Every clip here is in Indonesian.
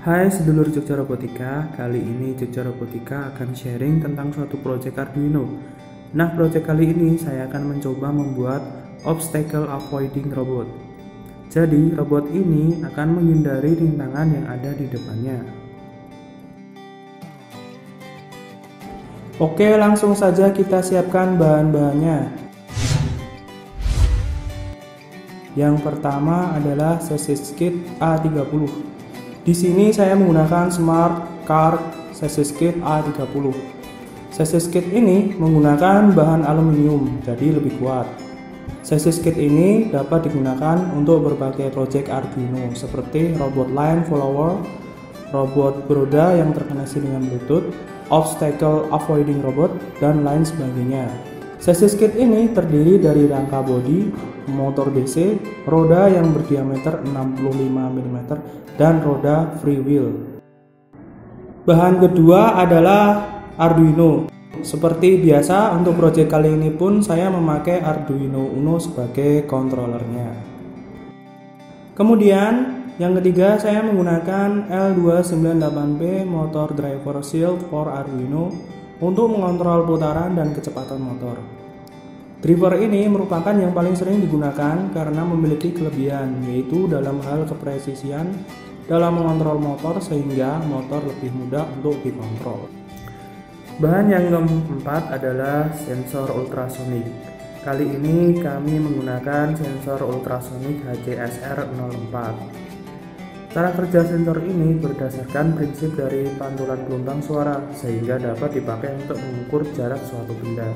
Hai sedulur Jogja Robotika, kali ini Jogja Robotika akan sharing tentang suatu proyek Arduino. Nah, proyek kali ini saya akan mencoba membuat obstacle avoiding robot. Jadi, robot ini akan menghindari rintangan yang ada di depannya. Oke, langsung saja kita siapkan bahan-bahannya. Yang pertama adalah chassis kit A30. Di sini saya menggunakan Smart Car Chassis Kit A30. Chassis Kit ini menggunakan bahan aluminium, jadi lebih kuat. Chassis Kit ini dapat digunakan untuk berbagai proyek Arduino seperti robot line follower, robot beroda yang terkoneksi dengan Bluetooth, obstacle avoiding robot, dan lain sebagainya. Chassis Kit ini terdiri dari rangka bodi, motor DC, roda yang berdiameter 65 mm, dan roda freewheel. Bahan kedua adalah Arduino. Seperti biasa, untuk proyek kali ini pun saya memakai Arduino Uno sebagai kontrolernya. Kemudian yang ketiga saya menggunakan L298P motor driver shield for Arduino untuk mengontrol putaran dan kecepatan motor. Driver ini merupakan yang paling sering digunakan karena memiliki kelebihan, yaitu dalam hal kepresisian dalam mengontrol motor sehingga motor lebih mudah untuk dikontrol. Bahan yang keempat adalah sensor ultrasonik. Kali ini kami menggunakan sensor ultrasonik HCSR04. Cara kerja sensor ini berdasarkan prinsip dari pantulan gelombang suara sehingga dapat dipakai untuk mengukur jarak suatu benda.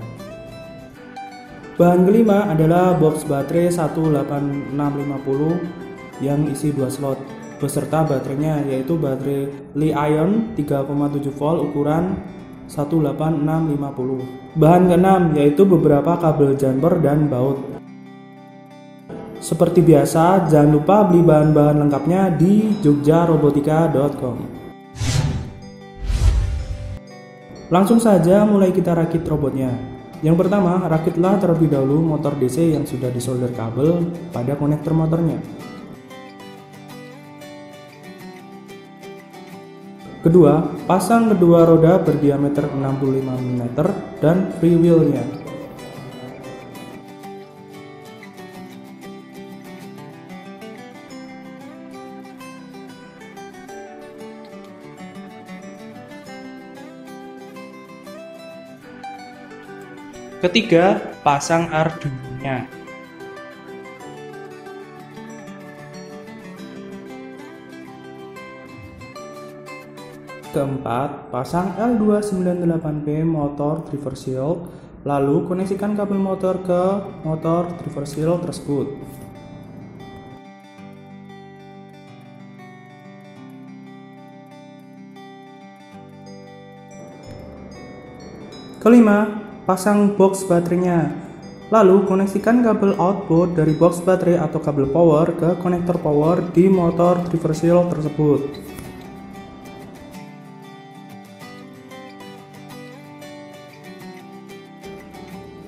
Bahan kelima adalah box baterai 18650 yang isi 2 slot beserta baterainya, yaitu baterai Li-ion 3,7 volt ukuran 18650. Bahan keenam yaitu beberapa kabel jumper dan baut. Seperti biasa, jangan lupa beli bahan-bahan lengkapnya di jogjarobotika.com. Langsung saja mulai kita rakit robotnya. Yang pertama, rakitlah terlebih dahulu motor DC yang sudah disolder kabel pada konektor motornya. Kedua, pasang kedua roda berdiameter 65 mm dan freewheel-nya. Ketiga, pasang Arduino-nya. Keempat, pasang L298P motor driver shield, lalu koneksikan kabel motor ke motor driver shield tersebut. Kelima, pasang box baterainya, lalu koneksikan kabel output dari box baterai atau kabel power ke konektor power di motor driver shield tersebut.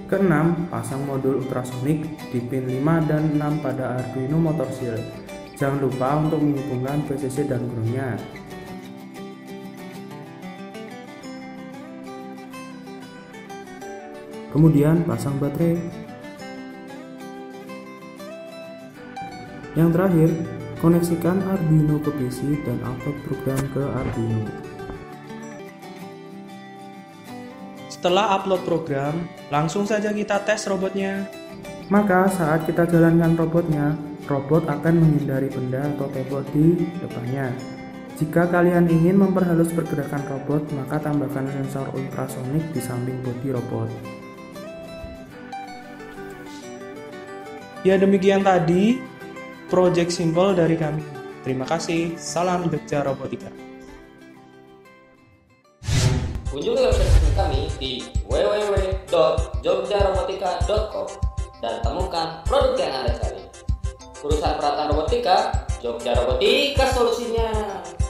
Keenam, pasang modul ultrasonik di pin 5 dan 6 pada Arduino motor shield. Jangan lupa untuk menghubungkan VCC dan ground-nya. Kemudian pasang baterai. Yang terakhir, koneksikan Arduino ke PC dan upload program ke Arduino. Setelah upload program, langsung saja kita tes robotnya. Maka saat kita jalankan robotnya, robot akan menghindari benda atau tembok di depannya. Jika kalian ingin memperhalus pergerakan robot, maka tambahkan sensor ultrasonik di samping bodi robot. Ya, demikian tadi project simple dari kami. Terima kasih. Salam Jogja Robotika. Kunjungi website resmi kami di www.jogjarobotika.com dan temukan produk yang Anda cari. Perusahaan peralatan robotika, Jogja Robotika solusinya.